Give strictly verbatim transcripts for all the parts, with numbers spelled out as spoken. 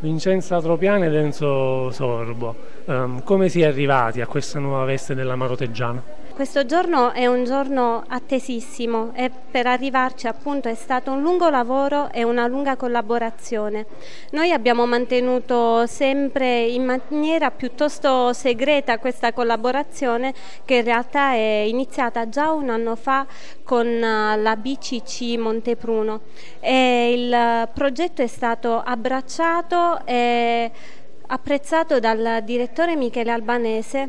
Vincenza Tropiano ed Enzo Sorbo, um, come si è arrivati a questa nuova veste dell'Amaro Teggiano? Questo giorno è un giorno attesissimo e per arrivarci appunto è stato un lungo lavoro e una lunga collaborazione. Noi abbiamo mantenuto sempre in maniera piuttosto segreta questa collaborazione che in realtà è iniziata già un anno fa con la B C C Monte Pruno e il progetto è stato abbracciato e apprezzato dal direttore Michele Albanese,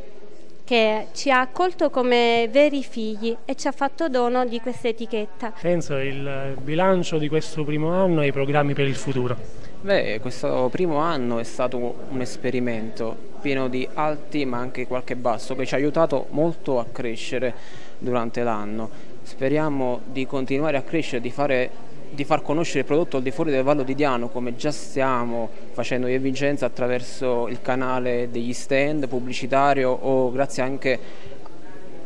che ci ha accolto come veri figli e ci ha fatto dono di questa etichetta. Enzo, il bilancio di questo primo anno e i programmi per il futuro? Beh, questo primo anno è stato un esperimento pieno di alti ma anche qualche basso che ci ha aiutato molto a crescere durante l'anno. Speriamo di continuare a crescere, di fare... di far conoscere il prodotto al di fuori del Vallo di Diano, come già stiamo facendo io e Vincenza attraverso il canale degli stand pubblicitario o grazie anche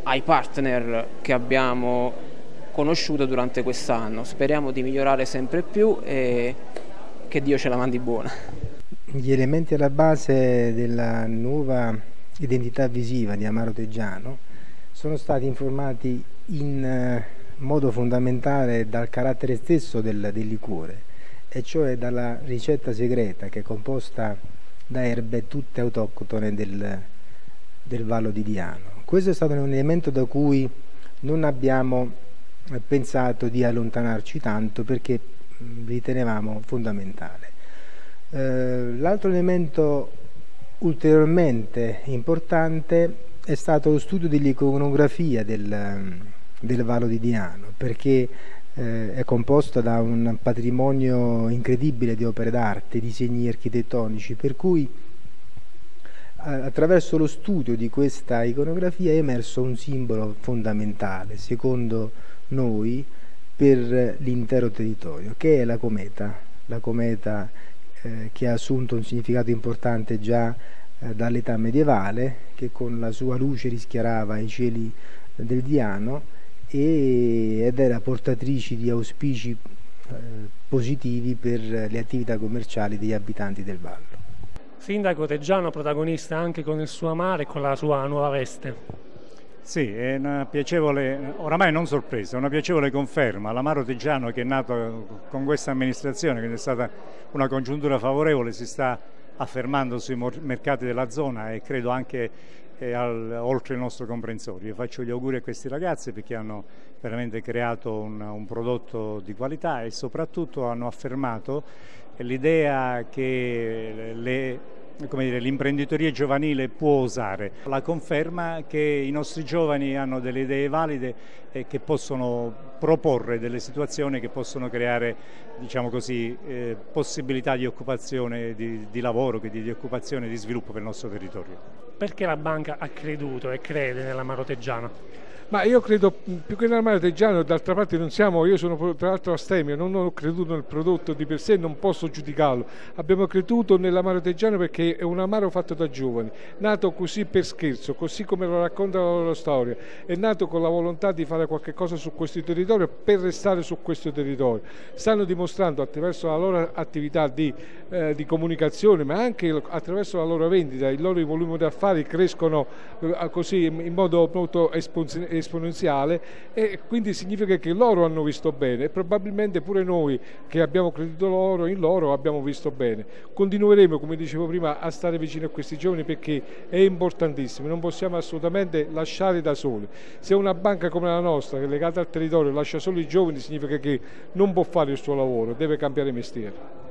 ai partner che abbiamo conosciuto durante quest'anno. Speriamo di migliorare sempre più e che Dio ce la mandi buona. Gli elementi alla base della nuova identità visiva di Amaro Teggiano sono stati informati in modo fondamentale dal carattere stesso del, del liquore, e cioè dalla ricetta segreta che è composta da erbe tutte autoctone del, del Vallo di Diano. Questo è stato un elemento da cui non abbiamo pensato di allontanarci tanto perché ritenevamo fondamentale. Eh, l'altro elemento ulteriormente importante è stato lo studio dell'iconografia del del Vallo di Diano, perché eh, è composto da un patrimonio incredibile di opere d'arte, disegni architettonici, per cui attraverso lo studio di questa iconografia è emerso un simbolo fondamentale, secondo noi, per l'intero territorio, che è la cometa, la cometa eh, che ha assunto un significato importante già eh, dall'età medievale, che con la sua luce rischiarava i cieli del Diano ed era portatrice di auspici eh, positivi per le attività commerciali degli abitanti del Vallo. Sindaco Teggiano, protagonista anche con il suo amaro e con la sua nuova veste. Sì, è una piacevole, oramai non sorpresa, una piacevole conferma. L'Amaro Teggiano, che è nato con questa amministrazione, quindi è stata una congiuntura favorevole, si sta affermando sui mercati della zona e credo anche e al, oltre il nostro comprensorio. Faccio gli auguri a questi ragazzi perché hanno veramente creato un, un prodotto di qualità e soprattutto hanno affermato l'idea che le, come dire, l'imprenditoria giovanile può osare. La conferma che i nostri giovani hanno delle idee valide e che possono proporre delle situazioni che possono creare, diciamo così, eh, possibilità di occupazione, di, di lavoro, quindi di occupazione e di sviluppo per il nostro territorio. Perché la banca ha creduto e crede nell'Amaro Teggiano? Ma io credo più che nell'Amaro Teggiano, d'altra parte non siamo, io sono tra l'altro astemio, non ho creduto nel prodotto di per sé, non posso giudicarlo. Abbiamo creduto nell'Amaro Teggiano perché è un amaro fatto da giovani, nato così per scherzo, così come lo racconta la loro storia, è nato con la volontà di fare qualche cosa su questo territorio per restare su questo territorio. Stanno dimostrando attraverso la loro attività di, eh, di comunicazione, ma anche attraverso la loro vendita, il loro volume d'affari crescono così in modo molto esponenziale, e quindi significa che loro hanno visto bene e probabilmente pure noi che abbiamo creduto loro in loro abbiamo visto bene. Continueremo, come dicevo prima, a stare vicino a questi giovani perché è importantissimo, non possiamo assolutamente lasciare da soli. Se una banca come la nostra, che è legata al territorio, lascia solo i giovani, significa che non può fare il suo lavoro, deve cambiare mestiere.